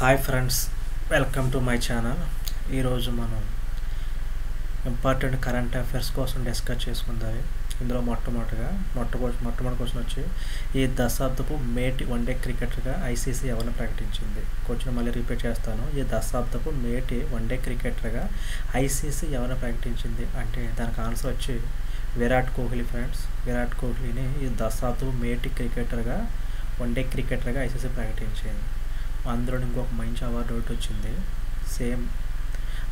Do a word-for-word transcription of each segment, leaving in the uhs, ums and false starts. Hi friends, welcome to my channel. ఈరోజు మనం important current affairs కోసం డిస్కస్ చేసుకుందాం. ఇందులో మొట్టమొదటిగా మొట్టమొదటి మొట్టమొదటి క్వశ్చన్ వచ్చి ఈ దశాబ్దపు మేట్ వన్డే క్రికెటర్గా ఐసీసీ ఎవరిని ప్రకటించింది? క్వశ్చన్ మళ్ళీ రిపీట్ చేస్తాను. ఈ దశాబ్దపు మేటి వన్డే క్రికెటర్గా ఐసీసీ ఎవరిని ప్రకటించింది అంటే దానికి ఆన్సర్ వచ్చి విరాట్ కోహ్లీ. ఫ్రెండ్స్, విరాట్ కోహ్లీని ఈ దశాబ్దపు మేటి క్రికెటర్గా వన్డే క్రికెటర్గా ఐసీసీ ప్రకటించింది. అందులో ఇంకొక మంచి అవార్డు ఒకటి వచ్చింది. సేమ్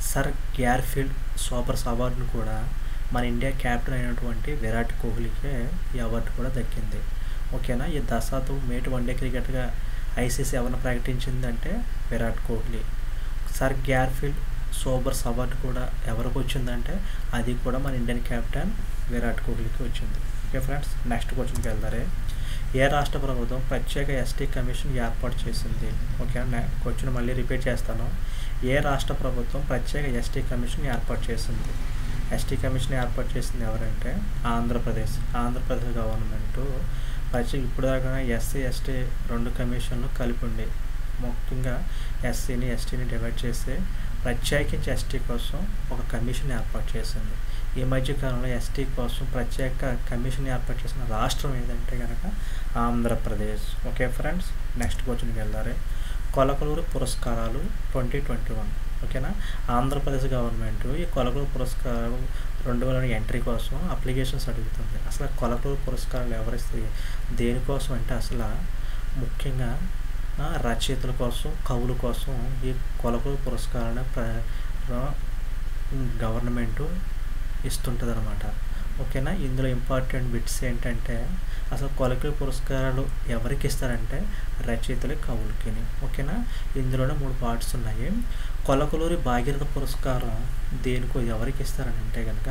సర్ గ్యార్ఫీల్డ్ సోబర్స్ అవార్డును కూడా మన ఇండియా క్యాప్టెన్ అయినటువంటి విరాట్ కోహ్లీకే ఈ అవార్డు కూడా దక్కింది. ఓకేనా? ఈ దశాబ్దం మేటి వన్డే క్రికెట్గా ఐసీసీ ఎవరిని ప్రకటించిందంటే Virat Kohli. Sir Garfield Sobers award కూడా ఎవరికి వచ్చిందంటే అది కూడా మన ఇండియన్ క్యాప్టెన్ విరాట్ కోహ్లీకి వచ్చింది. ఓకే ఫ్రెండ్స్, నెక్స్ట్ క్వశ్చన్కి వెళ్తారే. ఏ రాష్ట్ర ప్రభుత్వం ప్రత్యేక ఎస్టీ కమిషన్ ఏర్పాటు చేసింది? ఓకే, క్వశ్చన్ మళ్ళీ రిపీట్ చేస్తాను. ఏ రాష్ట్ర ప్రభుత్వం ప్రత్యేక ఎస్టీ కమిషన్ ఏర్పాటు చేసింది? ఎస్టీ కమిషన్ ఏర్పాటు చేసింది ఎవరంటే ఆంధ్రప్రదేశ్. ఆంధ్రప్రదేశ్ గవర్నమెంటు ప్రత్యేక ఇప్పుడు దాకా ఎస్సీ ఎస్టీ రెండు కమిషన్లు కలిపి ఉండి ముఖ్యంగా ఎస్సీని ఎస్టీని డివైడ్ చేసి ప్రత్యేకించి ఎస్టీ కోసం ఒక కమిషన్ ఏర్పాటు చేసింది. ఈ మధ్యకాలంలో ఎస్టీ కోసం ప్రత్యేక కమిషన్ ఏర్పాటు చేసిన రాష్ట్రం ఏదంటే కనుక ఆంధ్రప్రదేశ్. ఓకే ఫ్రెండ్స్, నెక్స్ట్ క్వశ్చన్కి వెళ్దారే. కొలకలూరు పురస్కారాలు ట్వంటీ ట్వంటీ వన్. ఓకేనా? ఆంధ్రప్రదేశ్ గవర్నమెంట్ ఈ కొలకలూరు పురస్కారాలు రెండు వేల ఎంట్రీ కోసం అప్లికేషన్స్ అడుగుతుంది. అసలు కొలకలూరు పురస్కారాలు ఎవరిస్తాయి దేనికోసం అంటే అసలు ముఖ్యంగా రచయితల కోసం కవుల కోసం ఈ కొలకలూరు పురస్కారాలను ప్ర గవర్నమెంటు ఇస్తుంటుంది అనమాట. ఓకేనా? ఇందులో ఇంపార్టెంట్ బిట్స్ ఏంటంటే అసలు కొలకలూరి పురస్కారాలు ఎవరికి ఇస్తారంటే రచయితలే కవులకి. ఓకేనా? ఇందులోనే మూడు పార్ట్స్ ఉన్నాయి. కొలకలూరి భాగీరథ పురస్కారం దేనికో ఎవరికి ఇస్తారని అంటే కనుక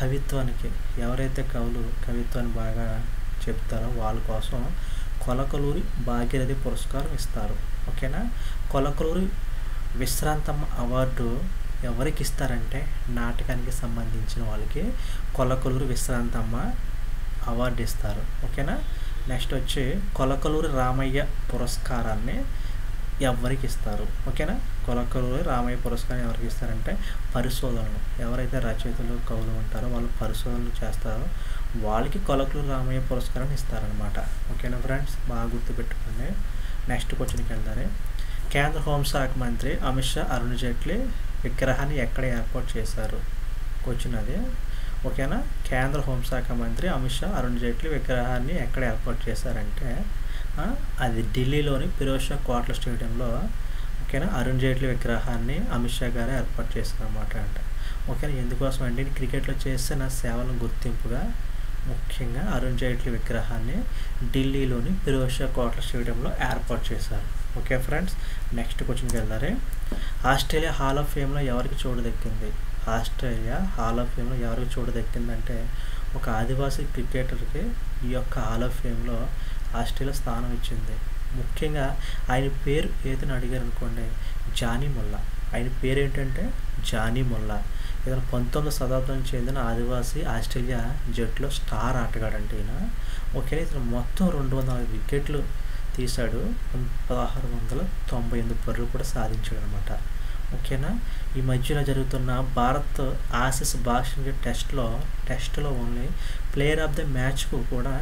కవిత్వానికి, ఎవరైతే కవులు కవిత్వాన్ని బాగా చెప్తారో వాళ్ళ కోసం కొలకలూరి భాగీరథి పురస్కారం ఇస్తారు. ఓకేనా? కొలకలూరి విశ్రాంతమ్మ అవార్డు ఎవరికి ఇస్తారంటే నాటకానికి సంబంధించిన వాళ్ళకి కొలకలూరి విశ్రాంతమ్మ అవార్డు ఇస్తారు. ఓకేనా? నెక్స్ట్ వచ్చి కొలకలూరి రామయ్య పురస్కారాన్ని ఎవరికి ఇస్తారు? ఓకేనా? కొలకలూరి రామయ్య పురస్కారం ఎవరికి ఇస్తారంటే పరిశోధనలు, ఎవరైతే రచయితలు కవులు ఉంటారో వాళ్ళు పరిశోధనలు చేస్తారో వాళ్ళకి కొలకలూరి రామయ్య పురస్కారాన్ని ఇస్తారనమాట. ఓకేనా ఫ్రెండ్స్, బాగా గుర్తుపెట్టుకోండి. నెక్స్ట్ క్వశ్చన్కి వెళ్తారే. కేంద్ర హోంశాఖ మంత్రి అమిత్ షా అరుణ్ జైట్లీ విగ్రహాన్ని ఎక్కడ ఏర్పాటు చేశారు? క్వశ్చన్ అది. ఓకేనా? కేంద్ర హోంశాఖ మంత్రి అమిత్ షా అరుణ్ జైట్లీ విగ్రహాన్ని ఎక్కడ ఏర్పాటు చేశారంటే అది ఢిల్లీలోని పిరోజ్షా కోట్ల స్టేడియంలో. ఓకేనా? అరుణ్ జైట్లీ విగ్రహాన్ని అమిత్ షా గారే ఏర్పాటు చేశారన్నమాట. అంటే ఓకేనా, ఎందుకోసం అంటే క్రికెట్లో చేసిన సేవలను గుర్తింపుగా ముఖ్యంగా అరుణ్ జైట్లీ విగ్రహాన్ని ఢిల్లీలోని పిరోజ్షా కోట్ల స్టేడియంలో ఏర్పాటు చేశారు. ఓకే ఫ్రెండ్స్, నెక్స్ట్ క్వశ్చన్కి వెళ్తారే. ఆస్ట్రేలియా హాల్ ఆఫ్ ఫేమ్లో ఎవరికి చోటు దక్కింది? ఆస్ట్రేలియా హాల్ ఆఫ్ ఫేమ్లో ఎవరికి చోటు దక్కిందంటే ఒక ఆదివాసీ క్రికెటర్కి ఈ యొక్క హాల్ ఆఫ్ ఫేమ్లో ఆస్ట్రేలియా స్థానం ఇచ్చింది. ముఖ్యంగా ఆయన పేరు ఏదని అడిగారు అనుకోండి, జానీ ముల్లా. ఆయన పేరు ఏంటంటే జానీ ముల్లా. ఇతను పంతొమ్మిదవ శతాబ్దానికి చెందిన ఆదివాసీ ఆస్ట్రేలియా జట్టులో స్టార్ ఆటగాడంటే ఈయన. ఓకే, ఇతను మొత్తం రెండు వందల నాలుగు వికెట్లు తీశాడు. పదహారు వందల తొంభై ఎనిమిది పరుగులు కూడా సాధించాడు అనమాట. ఓకేనా? ఈ మధ్యలో జరుగుతున్న భారత్ ఆసిస్ బాక్సింగ్ టెస్ట్లో టెస్ట్లో ఓన్లీ ప్లేయర్ ఆఫ్ ద మ్యాచ్కు కూడా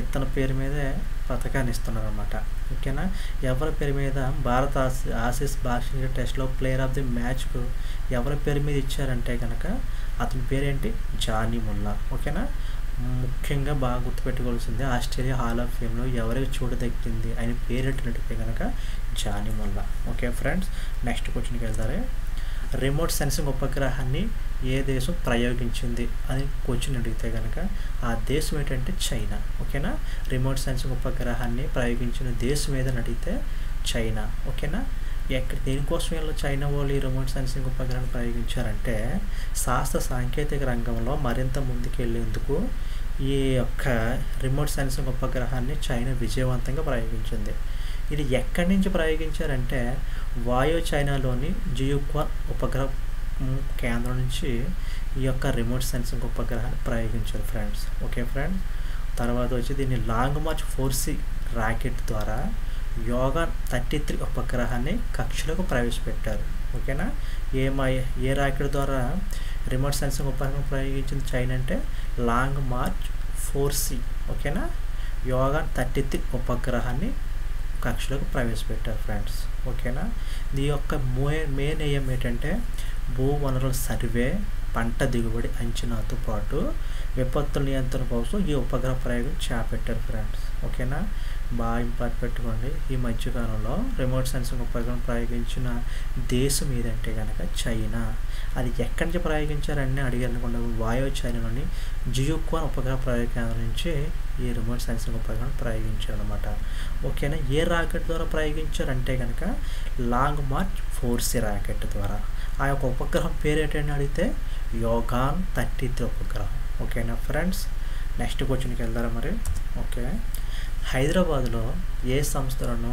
ఇతని పేరు మీదే పథకాన్ని ఇస్తున్నారు అనమాట. ఓకేనా? ఎవరి పేరు మీద భారత్ ఆసి ఆసిస్ బాక్సింగ్ టెస్ట్లో ప్లేయర్ ఆఫ్ ది మ్యాచ్కు ఎవరి పేరు మీద ఇచ్చారంటే కనుక అతని పేరేంటి జానీ ముల్లా. ఓకేనా? ముఖ్యంగా బాగా గుర్తుపెట్టుకోవాల్సింది ఆస్ట్రేలియా హాల్ ఆఫ్ ఫేమ్లో ఎవరికి చోటు దక్కింది ఆయన పేరెట్టినట్టుపై కనుక Johnny Mullagh. Okay friends, next క్వశ్చన్కి వెళ్తారే. రిమోట్ సెన్సింగ్ ఉపగ్రహాన్ని ఏ దేశం ప్రయోగించింది అని క్వశ్చన్ అడిగితే కనుక ఆ దేశం ఏంటంటే చైనా. ఓకేనా? రిమోట్ సెన్సింగ్ ఉపగ్రహాన్ని ప్రయోగించిన దేశం ఏదని అడిగితే చైనా. ఓకేనా? ఎక్కడ దేనికోసం వీళ్ళు చైనా వాళ్ళు ఈ రిమోట్ సెన్సింగ్ ఉపగ్రహాన్ని ప్రయోగించారంటే శాస్త్ర సాంకేతిక రంగంలో మరింత ముందుకెళ్ళేందుకు ఈ యొక్క రిమోట్ సెన్సింగ్ ఉపగ్రహాన్ని చైనా విజయవంతంగా ప్రయోగించింది. ఇది ఎక్కడి నుంచి ప్రయోగించారంటే వాయో చైనాలోని జియుక్వాన్ ఉపగ్రహ కేంద్రం నుంచి ఈ యొక్క రిమోట్ సెన్సింగ్ ఉపగ్రహాన్ని ప్రయోగించారు ఫ్రెండ్స్. ఓకే ఫ్రెండ్స్, తర్వాత వచ్చి దీన్ని long march four C rocket ద్వారా యోగాన్ థర్టీ త్రీ ఉపగ్రహాన్ని కక్షలకు ప్రవేశపెట్టారు. ఓకేనా? ఏ మా ఏ రాకెట్ ద్వారా రిమోట్ సెన్సింగ్ ఉపగ్రహం ప్రయోగించింది చైనా అంటే లాంగ్ మార్చ్ ఫోర్ సి. ఓకేనా? యోగాన్ థర్టీ త్రీ ఉపగ్రహాన్ని కక్షలకు ప్రవేశపెట్టారు ఫ్రెండ్స్. ఓకేనా? దీని యొక్క మెయిన్ ఎయిమ్ ఏంటంటే భూ వనరుల సర్వే, పంట దిగుబడి అంచనాతో పాటు విపత్తుల నియంత్రణ కోసం ఈ ఉపగ్రహ ప్రయోగం చేపట్టారు ఫ్రెండ్స్. ఓకేనా? బాగా ఇంపార్ట్ పెట్టుకోండి. ఈ మధ్యకాలంలో రిమోట్ సెన్సింగ్ ఉపగ్రహం ప్రయోగించిన దేశం ఏదంటే కనుక చైనా. అది ఎక్కడి నుంచి ప్రయోగించారని అడిగారనుకుంటే వాయో చైనాలోని జియుక్వాన్ ఉపగ్రహ ప్రయోగ కేంద్రం నుంచి ఈ రిమోట్ సెన్సింగ్ ఉపగ్రహం ప్రయోగించారనమాట. ఓకేనా? ఏ రాకెట్ ద్వారా ప్రయోగించారంటే కనుక long march four C rocket ద్వారా. ఆ యొక్క ఉపగ్రహం పేరు ఏంటని అడిగితే యోగాన్ థర్టీ త్రీ ఉపగ్రహం. ఓకేనా ఫ్రెండ్స్? నెక్స్ట్ క్వశ్చన్కి వెళ్దారా మరి. ఓకే, హైదరాబాద్లో ఏ సంస్థలను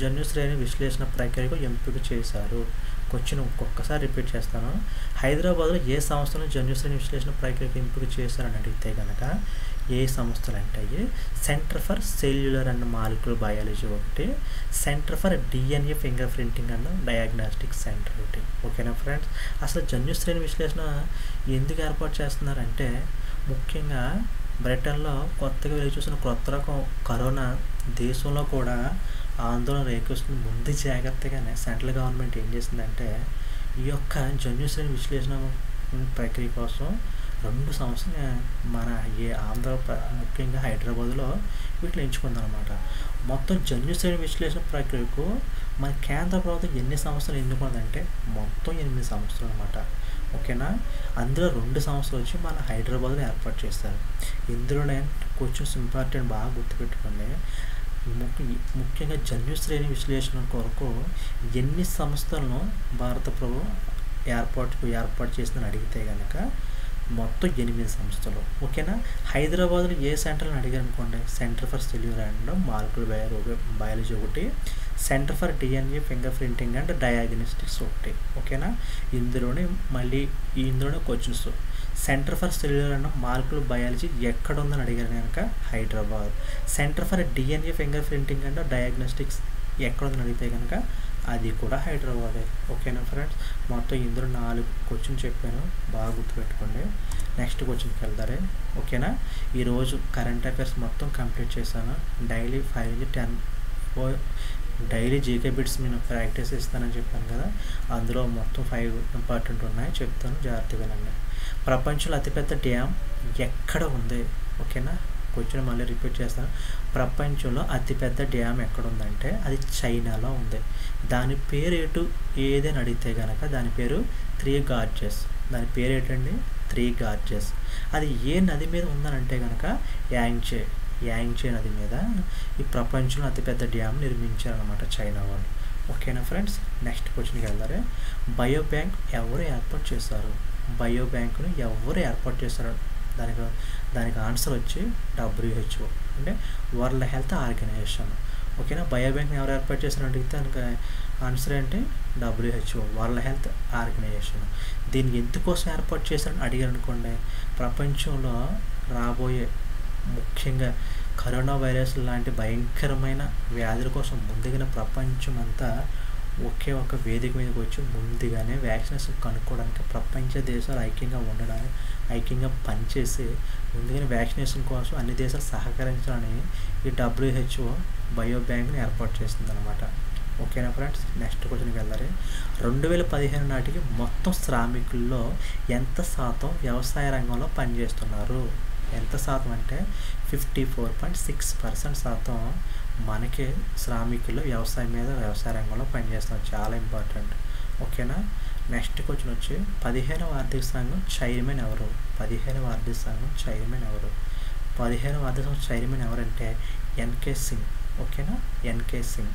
జన్యుశ్రేణి విశ్లేషణ ప్రక్రియకు ఎంపిక చేశారు? క్వశ్చన్ ఒక్కొక్కసారి రిపీట్ చేస్తాను. హైదరాబాద్లో ఏ సంస్థలను జన్యుశ్రేణి విశ్లేషణ ప్రక్రియకు ఎంపిక చేశారని అడిగితే కనుక ఏ సంస్థలు అంటే centre for cellular and molecular biology ఒకటి, centre for DNA finger printing and diagnostics centre ఒకటి. ఓకేనా ఫ్రెండ్స్? అసలు జన్యుశ్రేణి విశ్లేషణ ఎందుకు ఏర్పాటు చేస్తున్నారంటే ముఖ్యంగా బ్రిటన్లో కొత్తగా వెలిగి చూసిన కొత్త రకం కరోనా దేశంలో కూడా ఆందోళన రేకొస్తుంది. ముందు జాగ్రత్తగానే సెంట్రల్ గవర్నమెంట్ ఏం చేసిందంటే ఈ యొక్క జన్యుశ్రేణి విశ్లేషణ ప్రక్రియ కోసం రెండు సంస్థలు మన ఏ ఆంధ్ర ముఖ్యంగా హైదరాబాద్లో వీటిని ఎంచుకుందనమాట. మొత్తం జన్యుశ్రేణి విశ్లేషణ ప్రక్రియకు మన కేంద్ర ప్రభుత్వం ఎన్ని సంస్థలు ఎన్నుకుందంటే మొత్తం ఎనిమిది సంస్థలు అనమాట. ఓకేనా? అందులో రెండు సంస్థలు వచ్చి మన హైదరాబాద్లో ఏర్పాటు చేస్తారు. ఇందులోనే క్వశ్చన్స్ ఇంపార్టెంట్, బాగా గుర్తుపెట్టుకోండి. ముఖ్యంగా జన్యుశ్రేణి విశ్లేషణ కొరకు ఎన్ని సంస్థలను భారత ప్రభుత్వం ఏర్పాటుకు ఏర్పాటు చేసిందని అడిగితే కనుక మొత్తం ఎనిమిది సంస్థలు. ఓకేనా? హైదరాబాద్లో ఏ సెంటర్ని అడిగారు అనుకోండి, centre for cellular and molecular biology biology ఒకటి, centre for DNA finger printing and diagnostics ఒకటి. ఓకేనా? ఇందులోనే మళ్ళీ ఇందులోనే questions centre for cellular and molecular biology ఎక్కడ ఉందని అడిగారు కనుక Hyderabad, centre for DNA finger printing and diagnostics ఎక్కడ ఉందని అడిగితే కనుక అది కూడా హైదరాబాదే. ఓకేనా ఫ్రెండ్స్? మొత్తం ఇందులో నాలుగు క్వశ్చన్ చెప్పాను, బాగా గుర్తుపెట్టుకోండి. నెక్స్ట్ క్వశ్చన్కి వెళ్తారే. ఓకేనా? ఈరోజు కరెంట్ అఫైర్స్ మొత్తం కంప్లీట్ చేశాను. డైలీ ఫైవ్ నుంచి టెన్ డైలీ జీకే బిట్స్ నేను ప్రాక్టీస్ ఇస్తానని చెప్పాను కదా, అందులో మొత్తం ఫైవ్ ఇంపార్టెంట్ ఉన్నాయి, చెప్తాను, జాగ్రత్తగా వినండి. ప్రపంచంలో అతిపెద్ద డ్యామ్ ఎక్కడ ఉంది? ఓకేనా? క్వశ్చన్ మళ్ళీ రిపీట్ చేస్తాను. ప్రపంచంలో అతిపెద్ద డ్యామ్ ఎక్కడ ఉందంటే అది చైనాలో ఉంది. దాని పేరు ఏటు ఏదని అడిగితే కనుక దాని పేరు త్రీ గార్జెస్. దాని పేరు ఏంటండి? Three gorges. అది ఏ నది మీద ఉందనంటే కనుక యాంగ్చే యాంగ్చే నది మీద ఈ ప్రపంచంలో అతిపెద్ద డ్యామ్ నిర్మించారనమాట చైనా వాళ్ళు. ఓకేనా ఫ్రెండ్స్? నెక్స్ట్ క్వశ్చన్కి వెళ్తారే. బయో బ్యాంక్ ఎవరు ఏర్పాటు చేశారు? బయో బ్యాంకును ఎవరు ఏర్పాటు చేశారు? దానికి దానికి ఆన్సర్ వచ్చి డబ్ల్యూహెచ్ఓ అంటే వరల్డ్ హెల్త్ ఆర్గనైజేషన్. ఓకేనా? బయోబ్యాంక్ని ఎవరు ఏర్పాటు చేశారని అడిగితే దానికి ఆన్సర్ ఏంటి? WHO world health organisation. దీన్ని ఎందుకోసం ఏర్పాటు చేశారని అడిగారు అనుకోండి, ప్రపంచంలో రాబోయే ముఖ్యంగా కరోనా వైరస్ లాంటి భయంకరమైన వ్యాధుల కోసం ముందుగానే ప్రపంచం అంతా ఒకే ఒక వేదిక మీదకి వచ్చి ముందుగానే వ్యాక్సినేషన్ కనుక్కోవడానికి ప్రపంచ దేశాలు ఐక్యంగా ఉండడానికి ఐక్యంగా పనిచేసి ముందుగానే వ్యాక్సినేషన్ కోసం అన్ని దేశాలు సహకరించాలని ఈ డబ్ల్యూహెచ్ఓ బయోబ్యాంక్ని ఏర్పాటు చేసిందనమాట. ఓకేనా ఫ్రెండ్స్? నెక్స్ట్ క్వశ్చన్కి వెళ్తారు. రెండు వేల పదిహేను నాటికి మొత్తం శ్రామికుల్లో ఎంత శాతం వ్యవసాయ రంగంలో పనిచేస్తున్నారు? ఎంత శాతం అంటే fifty four point six percent శాతం మనకి శ్రామికులు వ్యవసాయం మీద వ్యవసాయ రంగంలో పనిచేస్తున్నారు. చాలా ఇంపార్టెంట్. ఓకేనా? నెక్స్ట్ క్వశ్చన్ వచ్చి పదిహేనవ ఆర్థిక సంఘం చైర్మన్ ఎవరు? పదిహేనవ ఆర్థిక సంఘం చైర్మన్ ఎవరు? పదిహేనవ ఆర్థిక సంఘం చైర్మన్ ఎవరంటే ఎన్కే సింగ్. ఓకేనా? ఎన్కే సింగ్.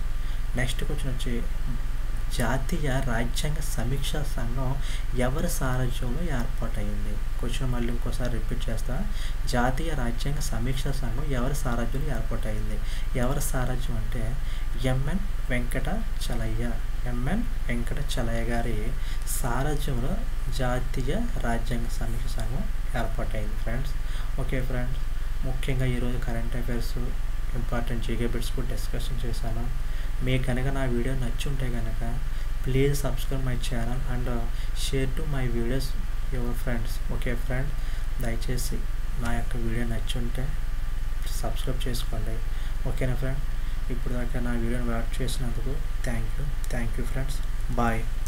నెక్స్ట్ క్వశ్చన్ వచ్చి జాతీయ రాజ్యాంగ సమీక్షా సంఘం ఎవరి సారథ్యంలో ఏర్పాటైంది? క్వశ్చన్ మళ్ళీ ఇంకోసారి రిపీట్ చేస్తా. జాతీయ రాజ్యాంగ సమీక్షా సంఘం ఎవరి సారథ్యంలో ఏర్పాటైంది? ఎవరి సారథ్యం అంటే ఎంఎన్ వెంకటచలయ్య. ఎంఎన్ వెంకటచలయ్య గారి సారథ్యంలో జాతీయ రాజ్యాంగ సమీక్షా సంఘం ఏర్పాటైంది ఫ్రెండ్స్. ఓకే ఫ్రెండ్స్, ముఖ్యంగా ఈరోజు current affairs important GK bits కూడా డిస్కషన్ చేశాను. మీకు కనుక నా వీడియో నచ్చుంటే కనుక please subscribe my channel and share to my videos your friends. Okay friends, దయచేసి నా యొక్క వీడియో నచ్చుంటే సబ్స్క్రైబ్ చేసుకోండి. ఓకేనా ఫ్రెండ్, ఇప్పుడు దాకా నా వీడియోని వాచ్ చేసినందుకు thank you thank you friends, bye.